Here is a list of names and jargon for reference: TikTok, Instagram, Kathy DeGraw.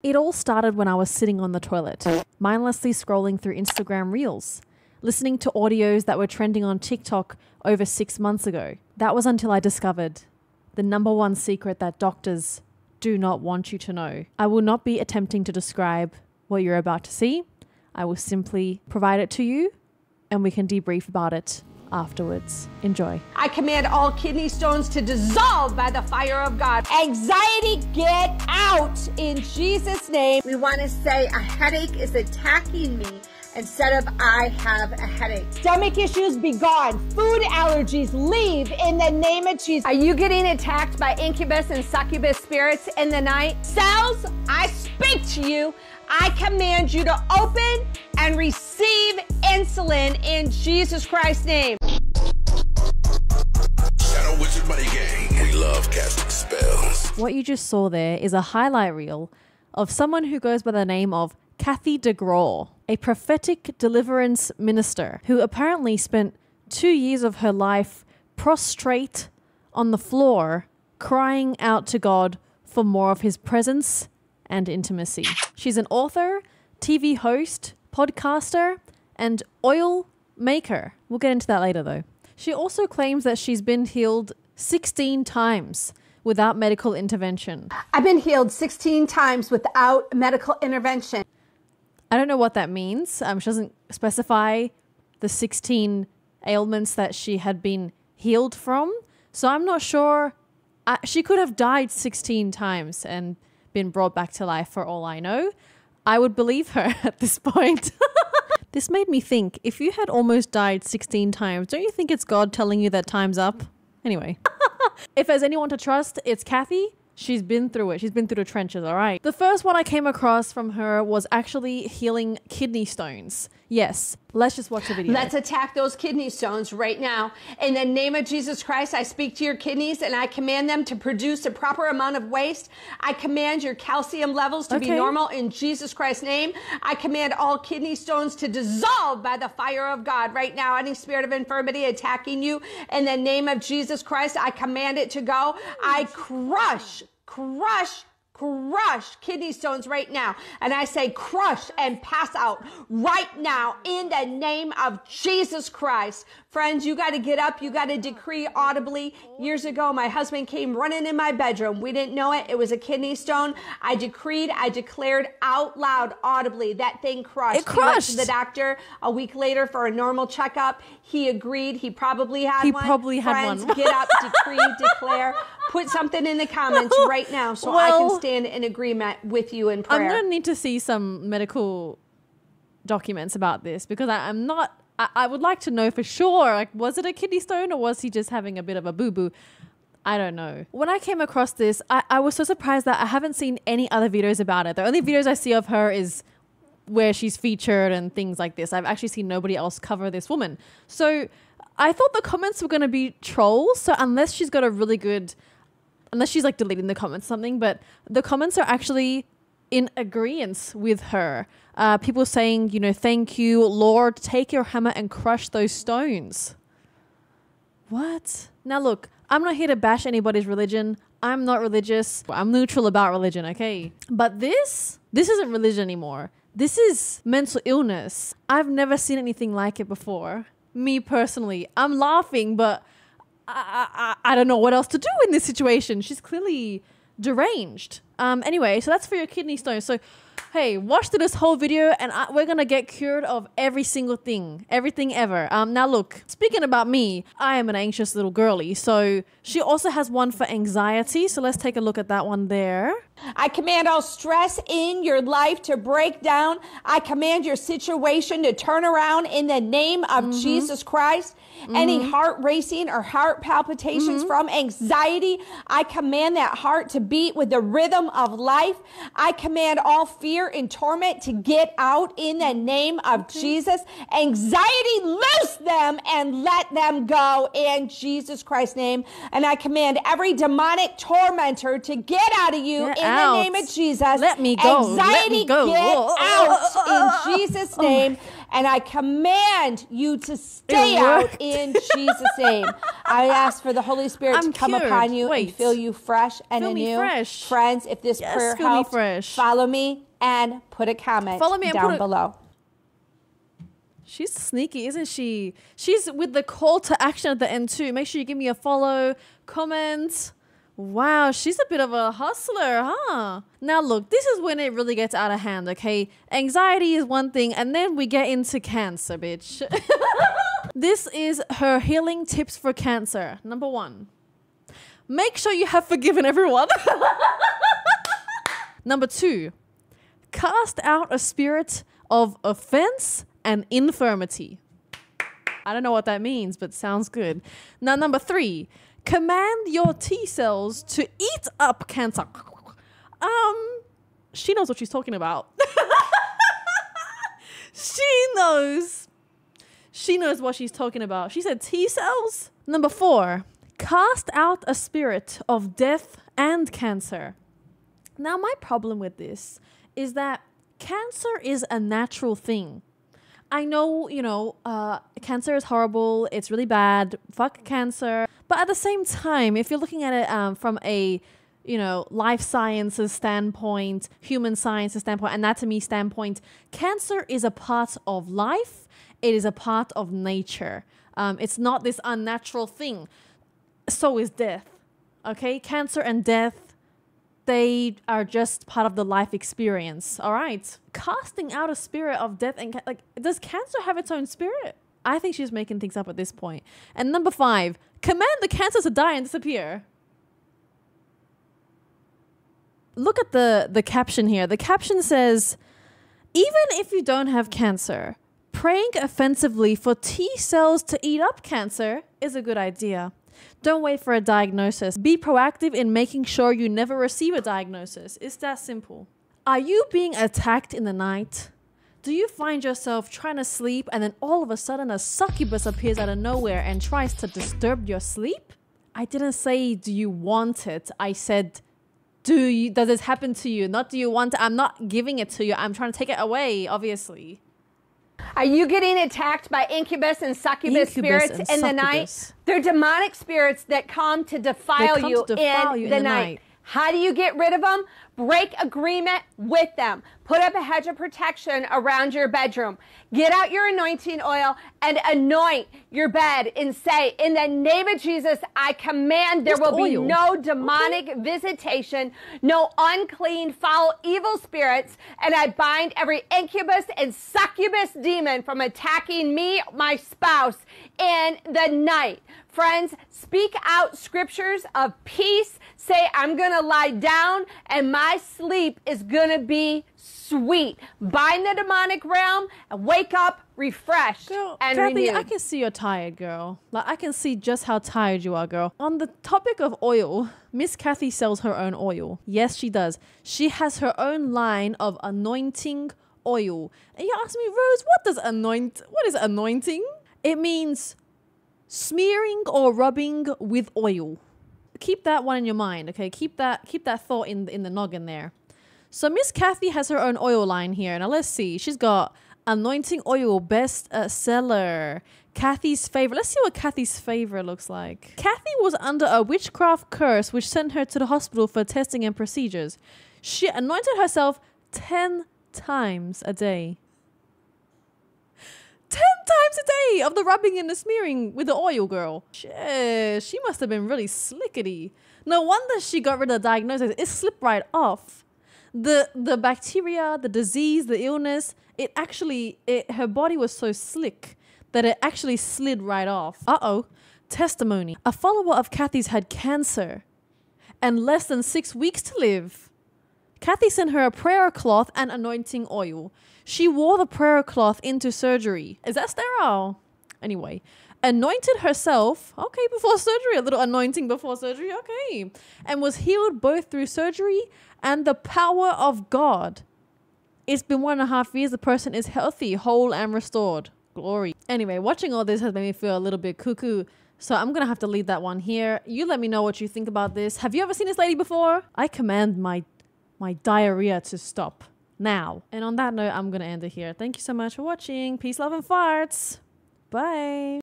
It all started when I was sitting on the toilet, mindlessly scrolling through Instagram Reels, listening to audios that were trending on TikTok over 6 months ago. That was until I discovered the #1 secret that doctors do not want you to know. I will not be attempting to describe what you're about to see. I will simply provide it to you and we can debrief about it afterwards. Enjoy. I command all kidney stones to dissolve by the fire of God. Anxiety, get out in Jesus' name. We want to say a headache is attacking me instead of I have a headache. Stomach issues, be gone. Food allergies, leave in the name of Jesus. Are you getting attacked by incubus and succubus spirits in the night? Cells, I speak to you. I command you to open and receive insulin in Jesus Christ's name. We love casting spells. What you just saw there is a highlight reel of someone who goes by the name of Kathy DeGraw, a prophetic deliverance minister who apparently spent 2 years of her life prostrate on the floor, crying out to God for more of his presence and intimacy. She's an author, TV host, podcaster, and oil maker. We'll get into that later though. She also claims that she's been healed 16 times without medical intervention. I've been healed 16 times without medical intervention. I don't know what that means. She doesn't specify the 16 ailments that she had been healed from. So I'm not sure. She could have died 16 times and been brought back to life for all I know. I would believe her at this point. This made me think, if you had almost died 16 times, don't you think it's God telling you that time's up? Anyway, if there's anyone to trust, it's Kathy. She's been through it. She's been through the trenches, all right? The first one I came across from her was actually healing kidney stones. Yes, let's just watch the video. Let's attack those kidney stones right now. In the name of Jesus Christ, I speak to your kidneys and I command them to produce a proper amount of waste. I command your calcium levels to be normal in Jesus Christ's name. I command all kidney stones to dissolve by the fire of God right now. Any spirit of infirmity attacking you, in the name of Jesus Christ, I command it to go. I crush kidney stones right now. And I say crush and pass out right now in the name of Jesus Christ. Friends, you got to get up. You got to decree audibly. Years ago, my husband came running in my bedroom. We didn't know it. It was a kidney stone. I decreed, I declared out loud, audibly. That thing crushed. It crushed. He went to the doctor a week later for a normal checkup. He agreed. He probably had one. Friends, get up, decree, declare. Put something in the comments right now so I can stand in agreement with you in prayer. I'm going to need to see some medical documents about this because I would like to know for sure, like, was it a kidney stone or was he just having a bit of a boo-boo? I don't know. When I came across this, I was so surprised that I haven't seen any other videos about it. The only videos I see of her is where she's featured and things like this. I've actually seen nobody else cover this woman. So I thought the comments were going to be trolls. So unless she's got a really good... unless she's like deleting the comments or something, but the comments are actually in agreement with her. People saying, you know, thank you, Lord, take your hammer and crush those stones. What? Now look, I'm not here to bash anybody's religion. I'm not religious. I'm neutral about religion, okay? But this isn't religion anymore. This is mental illness. I've never seen anything like it before. Me personally, I'm laughing, but I don't know what else to do in this situation. She's clearly deranged. Anyway, so that's for your kidney stones. So, hey, watch through this whole video and we're going to get cured of every single thing, everything ever. Now, look, speaking about me, I am an anxious little girly. So she also has one for anxiety. So let's take a look at that one there. I command all stress in your life to break down. I command your situation to turn around in the name of Jesus Christ. Any heart racing or heart palpitations from anxiety, I command that heart to beat with the rhythm of life. I command all fear here in torment to get out in the name of Jesus. Anxiety, loose them and let them go in Jesus Christ's name. And I command every demonic tormentor to get out of you in the name of Jesus. Let me go. Anxiety, get out in Jesus' name. And I command you to stay out in Jesus' name. I ask for the Holy Spirit to come upon you and fill you fresh and anew. Friends, if this prayer helps, follow me and put a comment down below. She's sneaky, isn't she? She's with the call to action at the end too. Make sure you give me a follow, comment. Wow, she's a bit of a hustler, huh? Now look, this is when it really gets out of hand, okay? Anxiety is one thing, and then we get into cancer, bitch. This is her healing tips for cancer. Number 1, make sure you have forgiven everyone. Number 2, cast out a spirit of offense and infirmity. I don't know what that means, but sounds good. Now, number 3, command your T cells to eat up cancer. She knows what she's talking about. She knows what she's talking about. She said T cells. Number 4, cast out a spirit of death and cancer. Now, my problem with this is that cancer is a natural thing. I know, you know, cancer is horrible. It's really bad. Fuck cancer. But at the same time, if you're looking at it from a, you know, life sciences standpoint, human sciences standpoint, anatomy standpoint, cancer is a part of life. It is a part of nature. It's not this unnatural thing. So is death. Okay? Cancer and death, they are just part of the life experience, all right? Casting out a spirit of death and, like, does cancer have its own spirit? I think she's making things up at this point. And number 5, command the cancer to die and disappear. Look at the caption here. The caption says, even if you don't have cancer, praying offensively for T cells to eat up cancer is a good idea. Don't wait for a diagnosis. Be proactive in making sure you never receive a diagnosis. It's that simple. Are you being attacked in the night? Do you find yourself trying to sleep and then all of a sudden a succubus appears out of nowhere and tries to disturb your sleep? I didn't say, do you want it? I said, does this happen to you? Not do you want it? I'm not giving it to you. I'm trying to take it away, obviously. Are you getting attacked by incubus and succubus spirits in the night? They're demonic spirits that come to defile you in the night. How do you get rid of them? Break agreement with them. Put up a hedge of protection around your bedroom. Get out your anointing oil and anoint your bed and say, in the name of Jesus, I command there will be no demonic visitation, no unclean, foul, evil spirits, and I bind every incubus and succubus demon from attacking me, my spouse, in the night. Friends, speak out scriptures of peace. Say, I'm going to lie down and my sleep is going to be sweet. Bind the demonic realm and wake up refreshed and renewed. I can see you're tired, girl. Like, I can see just how tired you are, girl. On the topic of oil, Miss Kathy sells her own oil. Yes, she does. She has her own line of anointing oil. And you ask me, Rose, what is anointing? It means smearing or rubbing with oil. Keep that one in your mind, okay? Keep that thought in the noggin there. So Miss Kathy has her own oil line here. Now let's see. She's got anointing oil, best seller. Kathy's favorite. Let's see what Kathy's favorite looks like. Kathy was under a witchcraft curse which sent her to the hospital for testing and procedures. She anointed herself 10 times a day. 10 times a day of the rubbing and the smearing with the oil, girl. Shit, she must have been really slickety. No wonder she got rid of the diagnosis. It slipped right off. The bacteria, the disease, the illness, it actually, her body was so slick that it actually slid right off. Uh-oh. Testimony. A follower of Kathy's had cancer and less than 6 weeks to live. Kathy sent her a prayer cloth and anointing oil. She wore the prayer cloth into surgery. Is that sterile? Anyway, anointed herself, okay, before surgery, a little anointing before surgery, okay, and was healed both through surgery and the power of God. It's been 1.5 years. The person is healthy, whole and restored. Glory. Anyway, watching all this has made me feel a little bit cuckoo. So I'm going to have to leave that one here. You let me know what you think about this. Have you ever seen this lady before? I command my diarrhea to stop now. And on that note, I'm going to end it here. Thank you so much for watching. Peace, love and farts. Bye.